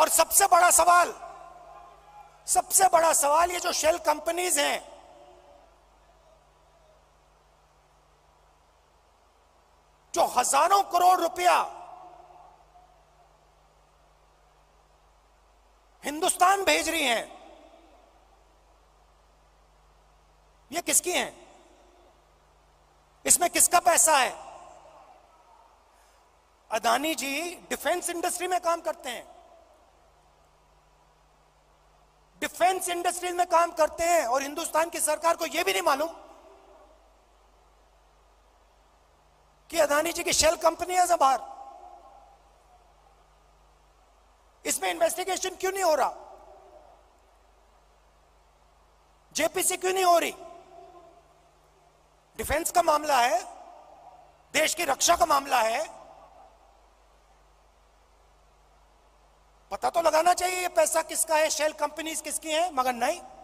और सबसे बड़ा सवाल ये जो शेल कंपनीज हैं, जो हजारों करोड़ रुपया हिंदुस्तान भेज रही हैं, ये किसकी हैं? इसमें किसका पैसा है? अदानी जी डिफेंस इंडस्ट्री में काम करते हैं, डिफेंस इंडस्ट्री में काम करते हैं, और हिंदुस्तान की सरकार को यह भी नहीं मालूम कि अदानी जी की शेल कंपनी है बाहर। इसमें इन्वेस्टिगेशन क्यों नहीं हो रहा? जेपीसी क्यों नहीं हो रही? डिफेंस का मामला है, देश की रक्षा का मामला है, पता तो लगाना चाहिए ये पैसा किसका है, शेल कंपनीज किसकी हैं, मगर नहीं।